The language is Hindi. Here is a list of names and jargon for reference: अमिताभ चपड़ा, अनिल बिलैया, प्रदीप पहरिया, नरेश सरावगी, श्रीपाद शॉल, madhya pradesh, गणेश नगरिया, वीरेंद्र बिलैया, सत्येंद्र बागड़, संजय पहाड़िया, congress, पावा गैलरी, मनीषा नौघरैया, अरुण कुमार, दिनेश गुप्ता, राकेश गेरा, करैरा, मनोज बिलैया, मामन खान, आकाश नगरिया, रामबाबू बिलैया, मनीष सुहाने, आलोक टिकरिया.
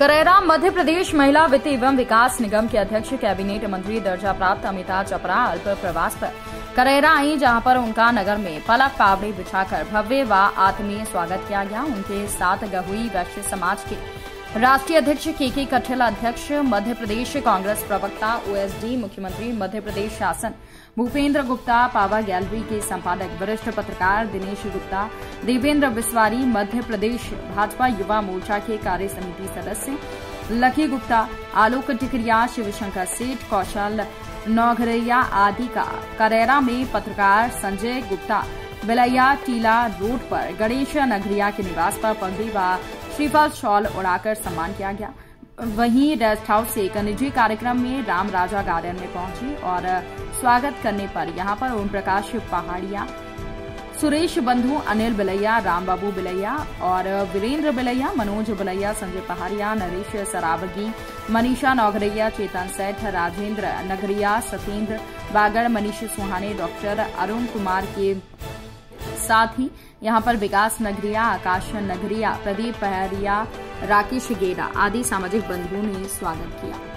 करैरा मध्य प्रदेश महिला वित्त एवं विकास निगम के अध्यक्ष कैबिनेट मंत्री दर्जा प्राप्त अमिताभ चपड़ा अल्प प्रवास पर करैरा आई, जहां पर उनका नगर में पलक पावड़ी बिछाकर भव्य व आत्मीय स्वागत किया गया। उनके साथ गहुई वैश्य समाज के राष्ट्रीय अध्यक्ष केके कटिल, अध्यक्ष मध्य प्रदेश कांग्रेस प्रवक्ता ओएसडी, मुख्यमंत्री मध्य प्रदेश शासन भूपेंद्र गुप्ता, पावा गैलरी के संपादक वरिष्ठ पत्रकार दिनेश गुप्ता, देवेंद्र बिस्वारी मध्य प्रदेश भाजपा युवा मोर्चा के कार्य समिति सदस्य लकी गुप्ता, आलोक टिकरिया, शिवशंकर सेठ, कौशल नौघरैया आदि का करैरा में पत्रकार संजय गुप्ता बिलैया टीला रोड पर गणेश नगरिया के निवास पर पगड़ी व श्रीपाद शॉल उड़ाकर सम्मान किया गया। वहीं रेस्ट हाउस से एक निजी कार्यक्रम में राम राजा गार्डन में पहुंची और स्वागत करने पर यहां पर ओमप्रकाश पहाड़िया, सुरेश बंधु, अनिल बिलैया, रामबाबू बिलैया और वीरेंद्र बिलैया, मनोज बिलैया, संजय पहाड़िया, नरेश सरावगी, मनीषा नौघरैया, चेतन सैठ, राजेंद्र नगरिया, सत्येंद्र बागड़, मनीष सुहाने, डॉक्टर अरुण कुमार के साथ ही यहां पर विकास नगरिया, आकाश नगरिया, प्रदीप पहरिया, राकेश गेरा आदि सामाजिक बंधुओं ने स्वागत किया।